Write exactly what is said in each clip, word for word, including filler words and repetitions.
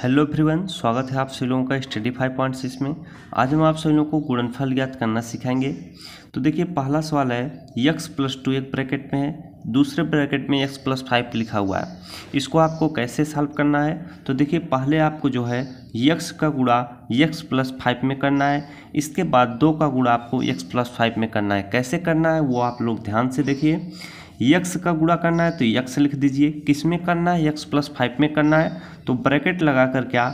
Hello everyone, स्वागत है आप सभी लोगों का स्टडी फाइव पॉइंट सिक्स में। आज हम आप सभी लोगों को गुणनफल ज्ञात करना सिखाएंगे। तो देखिए, पहला सवाल है x प्लस टू एक ब्रैकेट में है, दूसरे ब्रैकेट में x प्लस फाइव लिखा हुआ है। इसको आपको कैसे सॉल्व करना है? तो देखिए, पहले आपको जो है x का गुणा x प्लस फाइव में करना है, इसके बाद दो का गुणा आपको x प्लस फाइव में करना है। कैसे करना है वो आप लोग ध्यान से देखिए। x का गुणा करना है तो x लिख दीजिए, किस में करना है? x प्लस फाइव में करना है, तो ब्रैकेट लगा कर क्या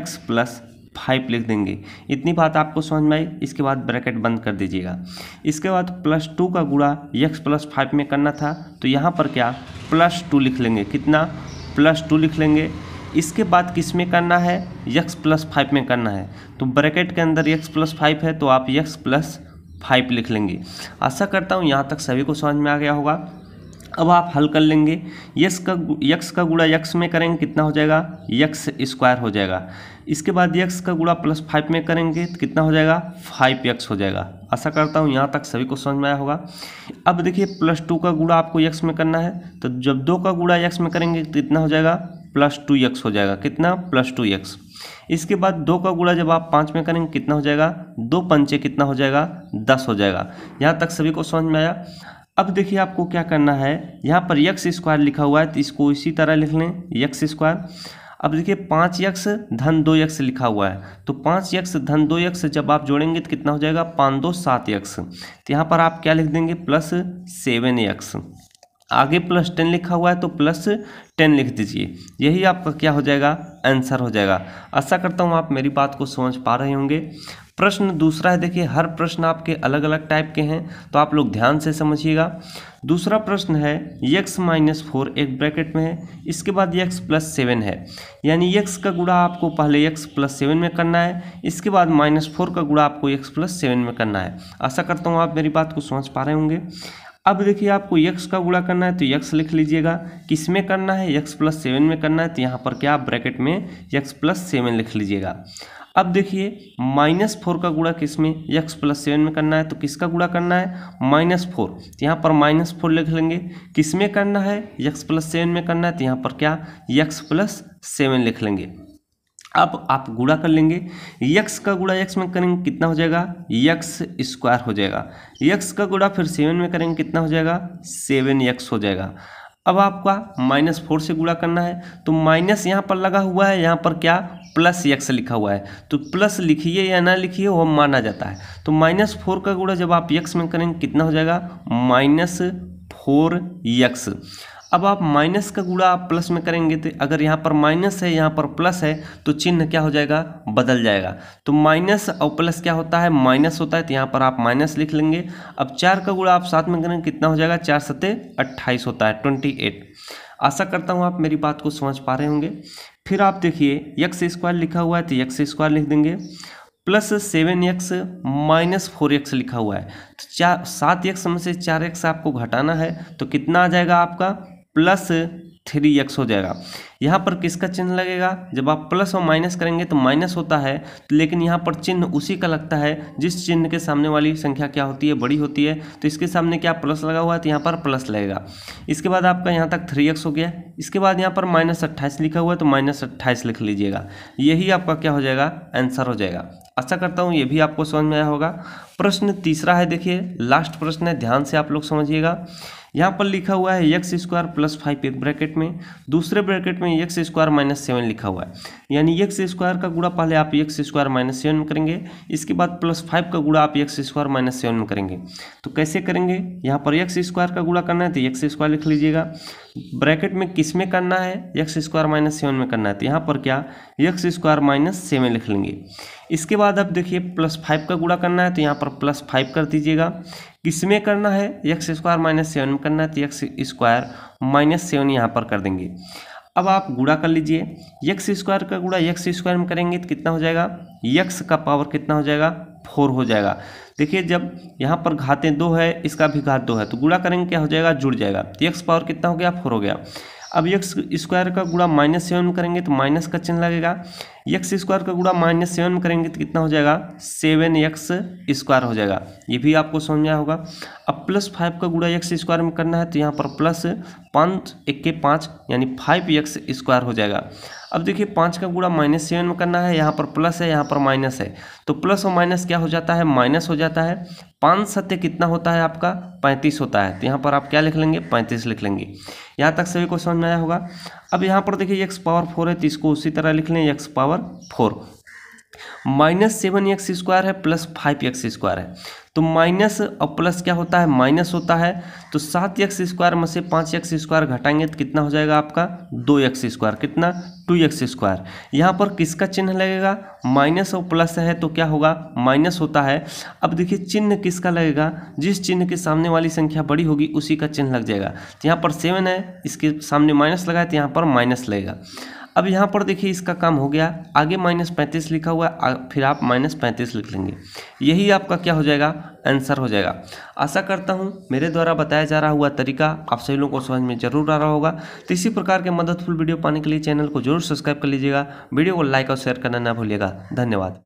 x प्लस फाइव लिख देंगे। इतनी बात आपको समझ में आई। इसके बाद ब्रैकेट बंद कर दीजिएगा। इसके बाद प्लस टू का गुणा x प्लस फाइव में करना था, तो यहाँ पर क्या प्लस टू लिख लेंगे। कितना? प्लस टू लिख लेंगे। इसके बाद किस में करना है? x प्लस फाइव में करना है, तो ब्रैकेट के अंदर x प्लस फाइव है तो आप x प्लस फाइव लिख लेंगे। आशा करता हूँ यहाँ तक सभी को समझ में आ गया होगा। अब आप हल कर लेंगे। यस का यक्स का गुणा यक्स में करेंगे, कितना हो जाएगा? यक्स स्क्वायर हो जाएगा। इसके बाद यक्स का गुणा प्लस फाइव में करेंगे तो कितना हो जाएगा? फाइव यक्स हो जाएगा। आशा करता हूँ यहाँ तक सभी को समझ में आया होगा। अब देखिए, प्लस टू का गुणा आपको यक्स में करना है, तो जब दो का गुणा यक्स में करेंगे तो कितना हो जाएगा? प्लस टू यक्स हो जाएगा। कितना? Plus two x. इसके बाद दो का गुणा जब आप पाँच में करेंगे कितना हो जाएगा? दो पंचे कितना हो जाएगा? दस हो जाएगा। यहाँ तक सभी को समझ में आया। अब देखिए, आपको क्या करना है, यहाँ पर यक्स स्क्वायर लिखा हुआ है तो इसको इसी तरह लिख लें, यक्स स्क्वायर। अब देखिए, पाँच यक्स धन दो यक्स लिखा हुआ है, तो पाँच यक्स धन दो यक्स जब आप जोड़ेंगे तो कितना हो जाएगा? पाँच दो सात यक्स। तो यहाँ पर आप क्या लिख देंगे? Plus seven x. आगे प्लस टेन लिखा हुआ है तो प्लस टेन लिख दीजिए। यही आपका क्या हो जाएगा? आंसर हो जाएगा। आशा करता हूँ आप मेरी बात को समझ पा रहे होंगे। प्रश्न दूसरा है। देखिए, हर प्रश्न आपके अलग अलग टाइप के हैं तो आप लोग ध्यान से समझिएगा। दूसरा प्रश्न है x माइनस फोर एक ब्रैकेट में है, इसके बाद x प्लस सेवन है, यानी x का गुणा आपको पहले x प्लस सेवन में करना है, इसके बाद माइनस फोर का गुणा आपको x प्लस सेवन में करना है। आशा करता हूँ आप मेरी बात को समझ पा रहे होंगे। अब देखिए, आपको x का गुणा करना है तो x लिख लीजिएगा, किस में करना है? x प्लस सेवन में करना है, तो यहाँ पर क्या ब्रैकेट में x प्लस सेवन लिख लीजिएगा। अब देखिए, माइनस फोर का गुणा किस में? x प्लस सेवन में करना है, तो किसका गुणा करना है? Minus four. तो यहाँ पर माइनस फोर लिख लेंगे। किस में करना है? x प्लस सेवन में करना है, तो यहाँ पर क्या x प्लस सेवन लिख लेंगे। अब आप गुणा कर लेंगे। यक्स का गुणा यक्स में करेंगे कितना हो जाएगा? यक्स स्क्वायर हो जाएगा। यक्स का गुणा फिर सेवन में करेंगे कितना हो जाएगा? सेवन यक्स हो जाएगा। अब आपका माइनस फोर से गुणा करना है, तो माइनस यहाँ पर लगा हुआ है, यहाँ पर क्या प्लस यक्स लिखा हुआ है, तो प्लस लिखिए या ना लिखिए वो माना जाता है। तो माइनस फोर का गुणा जब आप यक्स में करेंगे कितना हो जाएगा? Minus four x. अब आप माइनस का गुणा आप प्लस में करेंगे तो अगर यहाँ पर माइनस है, यहाँ पर प्लस है, तो चिन्ह क्या हो जाएगा? बदल जाएगा। तो माइनस और प्लस क्या होता है? माइनस होता है, तो यहाँ पर आप माइनस लिख लेंगे। अब चार का गुणा आप साथ में करेंगे कितना हो जाएगा? चार सत्ते अट्ठाईस होता है, ट्वेंटी एट। आशा करता हूँ आप मेरी बात को समझ पा रहे होंगे। फिर आप देखिए, यक्स स्क्वायर लिखा हुआ है तो यक्स स्क्वायर लिख देंगे, plus seven x minus four x लिखा हुआ है, तो चार सात एक्स में से चार एक्स आपको घटाना है, तो कितना आ जाएगा? आपका प्लस थ्री एक्स हो जाएगा। यहाँ पर किसका चिन्ह लगेगा? जब आप प्लस और माइनस करेंगे तो माइनस होता है, लेकिन यहाँ पर चिन्ह उसी का लगता है जिस चिन्ह के सामने वाली संख्या क्या होती है? बड़ी होती है। तो इसके सामने क्या प्लस लगा हुआ है, तो यहाँ पर प्लस लगेगा। इसके बाद आपका यहाँ तक थ्री एक्स हो गया। इसके बाद यहाँ पर माइनस अट्ठाईस लिखा हुआ है, तो माइनस अट्ठाईस लिख लीजिएगा। यही आपका क्या हो जाएगा? आंसर हो जाएगा। आशा करता हूँ ये भी आपको समझ में आया होगा। प्रश्न तीसरा है। देखिए, लास्ट प्रश्न है, ध्यान से आप लोग समझिएगा। यहाँ पर लिखा हुआ है एक्स स्क्वायर प्लस फाइव एक ब्रैकेट में, दूसरे ब्रैकेट में एक्स स्क्वायर माइनस सेवन लिखा हुआ है, यानी एक्स स्क्वायर का गुणा पहले आप एक्स स्क्वायर माइनस सेवन में करेंगे, इसके बाद प्लस फाइव का गुणा आप एक्स स्क्वायर माइनस सेवन में करेंगे। तो कैसे करेंगे? यहाँ पर एक्स स्क्वायर का गुणा करना है तो एक्स स्क्वायर लिख लीजिएगा, ब्रैकेट में किस में करना है? एक्स स्क्वायर माइनस सेवन में करना है, तो यहाँ पर क्या एक्स स्क्वायर माइनस सेवन लिख लेंगे। इसके बाद अब देखिए, प्लस फाइव का गुणा करना है तो यहाँ पर प्लस फाइव कर दीजिएगा। किसमें करना है? एक्स स्क्वायर माइनस सेवन में करना है, तो एक्स स्क्वायर माइनस सेवन यहाँ पर कर देंगे। अब आप गुणा कर लीजिए। एक्स स्क्वायर का गुणा एक्स स्क्वायर में करेंगे तो कितना हो जाएगा? एक्स का पावर कितना हो जाएगा? फोर हो जाएगा। देखिए, जब यहाँ पर घातें दो है, इसका भी घात दो है, तो गुणा करेंगे क्या हो जाएगा? जुड़ जाएगा। तो एक्स पावर कितना हो गया? फोर हो गया। अब एक्स स्क्वायर का गुणा माइनस सेवन में करेंगे तो माइनस का चिन्ह लगेगा। एक्स स्क्वायर का गुणा माइनस सेवन में करेंगे तो कितना हो जाएगा? सेवन एक्स स्क्वायर हो जाएगा। ये भी आपको समझ आया होगा। अब प्लस फाइव का गुणा एक्स स्क्वायर में करना है तो यहाँ पर प्लस पाँच एक के पाँच, यानी फाइव एक्स स्क्वायर हो जाएगा। अब देखिए पाँच का गुणा माइनस सेवन में करना है, यहाँ पर प्लस है यहाँ पर माइनस है, तो प्लस और माइनस क्या हो जाता है, माइनस हो जाता है। पाँच सत्य कितना होता है आपका, पैंतीस होता है, तो यहाँ पर आप क्या लिख लेंगे, पैंतीस लिख लेंगे। यहाँ तक सभी को समझ में आया होगा। अब यहाँ पर देखिए एक्स पावर फोर है, तो इसको उसी तरह लिख लें, x power four minus seven x square है प्लस फाइव एक्स स्क्वायर है, तो माइनस और प्लस क्या होता है, माइनस होता है। तो सात एक्स स्क्वायर में से पाँच एक्स स्क्वायर घटाएंगे तो कितना हो जाएगा आपका, दो एक्स स्क्वायर, कितना, टू एक्स स्क्वायर। यहाँ पर किसका चिन्ह लगेगा, माइनस और प्लस है तो क्या होगा, माइनस होता है। अब देखिए चिन्ह किसका लगेगा, जिस चिन्ह के सामने वाली संख्या बड़ी होगी उसी का चिन्ह लग जाएगा। तो यहाँ पर सेवन है, इसके सामने माइनस लगा है तो यहाँ पर माइनस लगेगा। अब यहाँ पर देखिए इसका काम हो गया, आगे माइनस पैंतीस लिखा हुआ है, फिर आप माइनस पैंतीस लिख लेंगे, यही आपका क्या हो जाएगा, आंसर हो जाएगा। आशा करता हूँ मेरे द्वारा बताया जा रहा हुआ तरीका आप सभी लोगों को समझ में जरूर आ रहा होगा। तो इसी प्रकार के मददफुल वीडियो पाने के लिए चैनल को जरूर सब्सक्राइब कर लीजिएगा, वीडियो को लाइक और शेयर करना ना भूलिएगा। धन्यवाद।